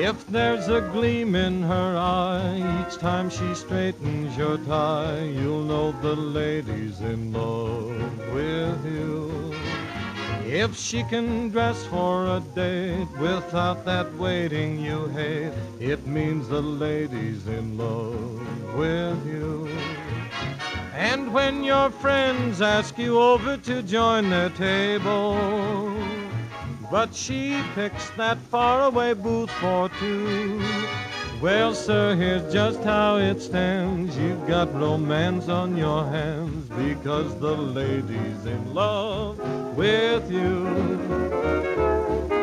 If there's a gleam in her eye each time she straightens your tie, you'll know the lady's in love with you. If she can dress for a date without that waiting you hate, it means the lady's in love with you. And when your friends ask you over to join their table, but she picks that faraway booth for two. Well, sir, here's just how it stands. You've got romance on your hands because the lady's in love with you.